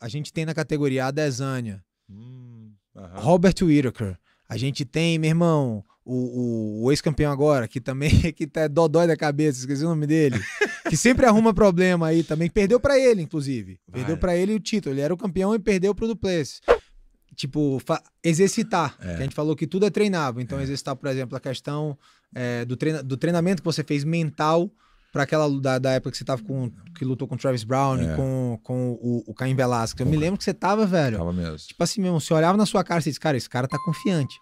a gente tem na categoria Adesanya, Robert Whittaker, a gente tem, meu irmão, o ex-campeão agora, que também que tá dodói da cabeça, esqueci o nome dele, que sempre arruma problema aí também, perdeu pra ele, inclusive. Perdeu pra ele o título, ele era o campeão e perdeu pro du Plessis. Tipo, exercitar, que a gente falou que tudo é treinável, então exercitar, por exemplo, a questão do treinamento que você fez mental para aquela da época que você tava que lutou com o Travis Brown, com o Caim Velasquez. Eu me lembro que você tava, velho. Tava mesmo. Tipo assim mesmo, você olhava na sua cara e disse, cara, esse cara tá confiante.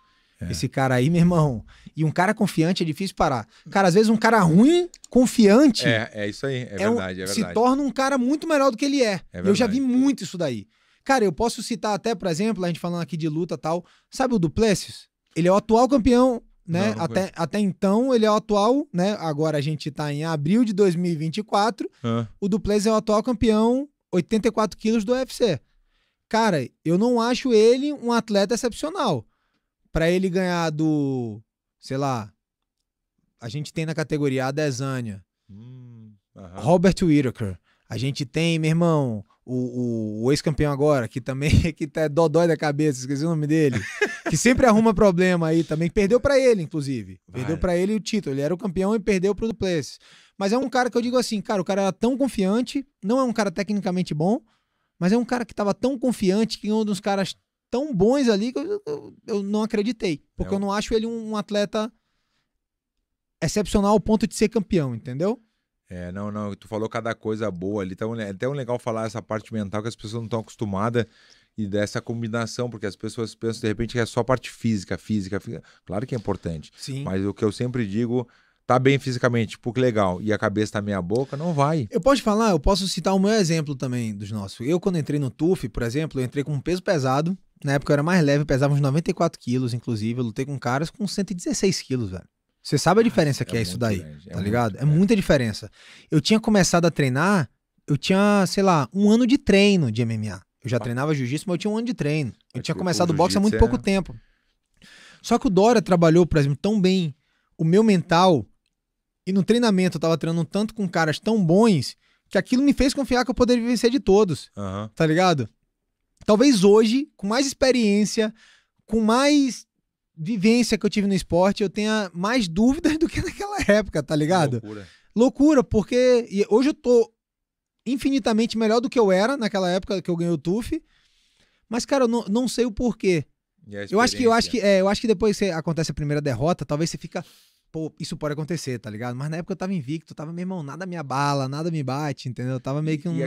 Esse cara aí, meu irmão. E um cara confiante é difícil parar. Cara, às vezes um cara ruim, confiante... É isso aí. É verdade, é verdade. Se torna um cara muito melhor do que ele é. Eu já vi muito isso daí. Cara, eu posso citar até, por exemplo, a gente falando aqui de luta e tal. Sabe o du Plessis? Ele é o atual campeão, né? Não, até então, ele é o atual, né? Agora a gente tá em abril de 2024. O du Plessis é o atual campeão, 84 quilos do UFC. Cara, eu não acho ele um atleta excepcional. Pra ele ganhar do, sei lá, a gente tem na categoria Adesanya, Robert Whittaker, a gente tem, meu irmão, o ex-campeão agora, que também que tá dodói da cabeça, esqueci o nome dele, que sempre arruma problema aí também, perdeu pra ele, inclusive. Perdeu pra ele o título, ele era o campeão e perdeu pro du Plessis. Mas é um cara que eu digo assim, cara, o cara era tão confiante, não é um cara tecnicamente bom, mas é um cara que tava tão confiante que um dos caras tão bons ali que eu não acreditei. Porque eu não acho ele um atleta excepcional ao ponto de ser campeão, entendeu? Não, tu falou cada coisa boa ali. Então, é até legal falar essa parte mental que as pessoas não estão acostumadas e dessa combinação, porque as pessoas pensam de repente que é só parte física. Claro que é importante. Sim. Mas o que eu sempre digo, tá bem fisicamente, tipo, que legal, e a cabeça tá meia boca, não vai. Eu posso citar o meu exemplo também dos nossos. Eu, quando entrei no TUF, por exemplo, eu entrei com um peso pesado. Na época eu era mais leve, eu pesava uns 94 quilos, inclusive. Eu lutei com caras com 116 quilos, velho. Você sabe a diferença que é isso daí, tá ligado? É muita diferença. Eu tinha começado a treinar, eu tinha, sei lá, um ano de treino de MMA. Eu já treinava jiu-jitsu, mas eu tinha um ano de treino. Eu tinha começado o boxe há muito pouco tempo. Só que o Dora trabalhou, por exemplo, tão bem o meu mental, e no treinamento eu tava treinando tanto com caras tão bons, que aquilo me fez confiar que eu poderia vencer de todos, tá ligado? Talvez hoje, com mais experiência, com mais vivência que eu tive no esporte, eu tenha mais dúvidas do que naquela época, tá ligado? Loucura, porque e hoje eu tô infinitamente melhor do que eu era naquela época que eu ganhei o TUF, mas, cara, eu não sei o porquê. Eu acho que depois que acontece a primeira derrota, talvez você fica... Pô, isso pode acontecer, tá ligado? Mas na época eu tava invicto, tava, meu irmão, nada me abala, nada me bate, entendeu? Eu tava meio que um...